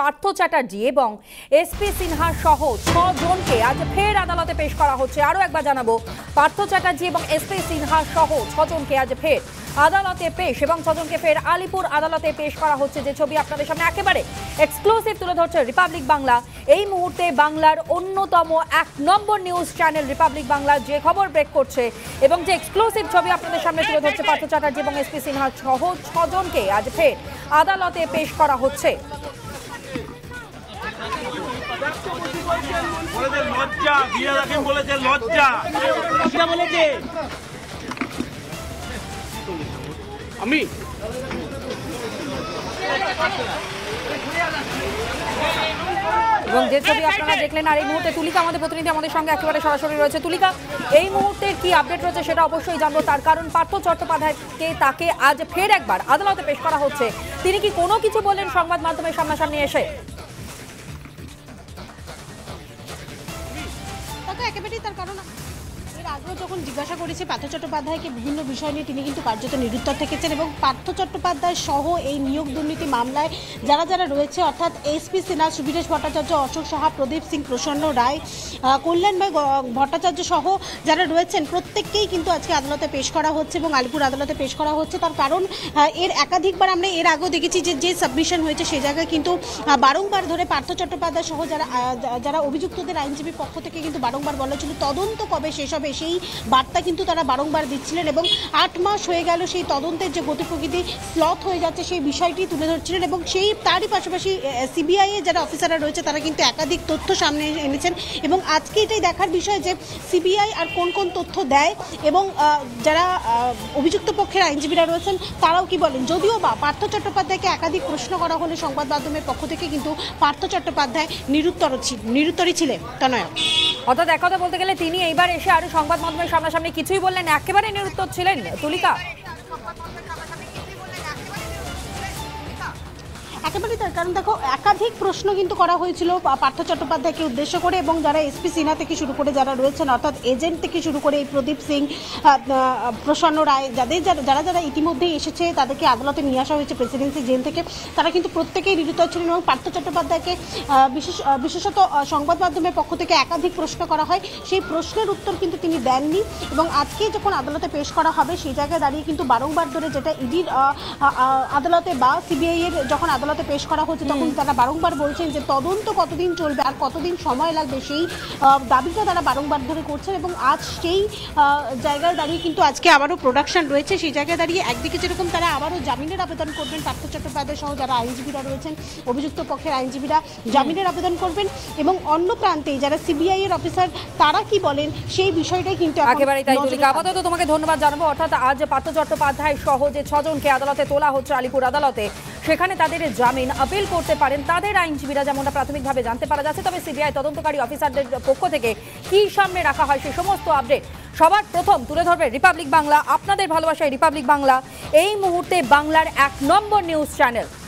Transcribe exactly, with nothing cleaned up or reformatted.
পার্থ চ্যাটার্জি এবং এসপি সিনহা সহ ছয় জনকে আজ ফের আদালতে পেশ করা হচ্ছে। আরো একবার জানাবো, পার্থ চ্যাটার্জি এবং এসপি সিনহা সহ ছয় জনকে আজ ফের আদালতে পেশ এবং ছয় জনকে ফের আলিপুর আদালতে পেশ করা হচ্ছে। যে ছবি আপনাদের সামনে একেবারে এক্সক্লুসিভ তুলে ধরছে রিপাবলিক বাংলা। এই মুহূর্তে বাংলার অন্যতম এক নম্বর নিউজ চ্যানেল রিপাবলিক বাংলা যে খবর ব্রেক করছে এবং যে এক্সক্লুসিভ ছবি আপনাদের সামনে তুলে ধরছে, পার্থ চ্যাটার্জি এবং এসপি সিনহা সহ ছয় জনকে আজ ফের আদালতে পেশ করা হচ্ছে। যে ছবি আপনারা দেখলেন, আর এই মুহূর্তে তুলিকা আমাদের প্রতিনিধি আমাদের সঙ্গে একেবারে সরাসরি রয়েছে। তুলিকা, এই মুহূর্তে কি আপডেট রয়েছে সেটা অবশ্যই জানবো, তার কারণ পার্থ চট্টোপাধ্যায়কে তাকে আজ ফের একবার আদালতে পেশ করা হচ্ছে। তিনি কি কোনো কিছু বলেন সংবাদ মাধ্যমের সামনাসামনি এসে? একেবারেই, তার কারণ এর আগেও যখন জিজ্ঞাসা করেছে পার্থ চট্টোপাধ্যায়কে বিভিন্ন বিষয় নিয়ে, তিনি কিন্তু কার্যত নিরুত্তর থেকেছেন। এবং পার্থ চট্টোপাধ্যায় সহ এই নিয়োগ দুর্নীতি মামলায় যারা যারা রয়েছে, অর্থাৎ এসপি সিনহা, সুবীরেশ ভট্টাচার্য, অশোক সাহা, প্রদীপ সিং, প্রসন্ন রায়, কল্যাণভাই ভট্টাচার্য সহ যারা রয়েছেন, প্রত্যেককেই কিন্তু আজকে আদালতে পেশ করা হচ্ছে এবং আলিপুর আদালতে পেশ করা হচ্ছে। তার কারণ এর একাধিকবার আমরা এর আগেও দেখেছি যে যে সাবমিশন হয়েছে সে জায়গায় কিন্তু বারংবার ধরে পার্থ চট্টোপাধ্যায় সহ যারা যারা অভিযুক্তদের আইনজীবীর পক্ষ থেকে কিন্তু বারংবার বলা ছিল তদন্ত কবে শেষ হবে, সেই বার্তা কিন্তু তারা বারংবার দিচ্ছিলেন। এবং আট মাস হয়ে গেল, সেই তদন্তের যে গতি প্রকৃতি স্লথ হয়ে যাচ্ছে সেই বিষয়টি তুলে ধরছিলেন। এবং সেই তারই পাশাপাশি সিবিআই এর যারা অফিসাররা রয়েছে তারা কিন্তু একাধিক তথ্য সামনে এনেছেন। এবং আজকে এটাই দেখার বিষয় যে সিবিআই আর কোন কোন তথ্য দেয় এবং যারা অভিযুক্ত পক্ষের আইনজীবীরা রয়েছেন তারাও কি বলেন। যদিও বা পার্থ চট্টোপাধ্যায়কে একাধিক প্রশ্ন করা হলে সংবাদ মাধ্যমের পক্ষ থেকে কিন্তু পার্থ চট্টোপাধ্যায় নিরুত্তর নিরুত্তরই ছিলেন। তনয়, অর্থাৎ এক কথা বলতে গেলে তিনি এইবার এসে আর সংবাদ মাধ্যমের সামনাসামনি কিছুই বললেন, একেবারে নিরুত্তর ছিলেন। তুলিকা, একেবারেই, তার কারণ দেখো একাধিক প্রশ্ন কিন্তু করা হয়েছিল পার্থ চট্টোপাধ্যায়কে উদ্দেশ্য করে। এবং যারা এসপি সিনহা থেকে শুরু করে যারা রয়েছেন, অর্থাৎ এজেন্ট থেকে শুরু করে এই প্রদীপ সিং, প্রসন্ন রায়, যাদের যারা যারা ইতিমধ্যেই এসেছে তাদেরকে আদালতে নিয়ে আসা হয়েছে প্রেসিডেন্সি জেল থেকে, তারা কিন্তু প্রত্যেকেই নিরুত্তর ছিলেন। এবং পার্থ চট্টোপাধ্যায়কে বিশেষ বিশেষত সংবাদ মাধ্যমের পক্ষ থেকে একাধিক প্রশ্ন করা হয়, সেই প্রশ্নের উত্তর কিন্তু তিনি দেননি। এবং আজকে যখন আদালতে পেশ করা হবে সেই জায়গায় দাঁড়িয়ে কিন্তু বারংবার ধরে যেটা ইডির আদালতে বা সিবিআই এর যখন আদালত পেশ করা হচ্ছে তখন তারা বারংবার বলছেন যে তদন্ত কতদিন চলবে আর কতদিন সময় লাগবে, সেই দাবিটা তারা বারংবার ধরে করছেন। এবং আজ সেই জায়গায় দাঁড়িয়ে কিন্তু আজকে আবারও প্রোডাকশন রয়েছে, সেই জায়গায় দাঁড়িয়ে একদিকে যেরকম তারা আবারও জামিনের আবেদন করবেন, পার্থ চট্টোপাধ্যায় সহ যারা আইনজীবীরা রয়েছেন, অভিযুক্ত পক্ষের আইনজীবীরা জামিনের আবেদন করবেন, এবং অন্য প্রান্তে যারা সিবিআই এর অফিসার তারা কি বলেন সেই বিষয়টাই কিন্তু একেবারেই। তাই তুলিকা, আপাতত তোমাকে ধন্যবাদ জানাবো। অর্থাৎ আজ পার্থ চট্টোপাধ্যায় সহ যে ছজনকে আদালতে তোলা হচ্ছে আলিপুর আদালতে, সেখানে তাদের জামিন আপিল করতে পারেন তাদের আইনজীবীরা, যেমনটা প্রাথমিকভাবে জানতে পারা যাচ্ছে। তবে সিবিআই তদন্তকারী অফিসারদের পক্ষ থেকে কি সামনে রাখা হয় সে সমস্ত আপডেট সবার প্রথম তুলে ধরবে রিপাবলিক বাংলা। আপনাদের ভালোবাসায় রিপাবলিক বাংলা এই মুহূর্তে বাংলার এক নম্বর নিউজ চ্যানেল।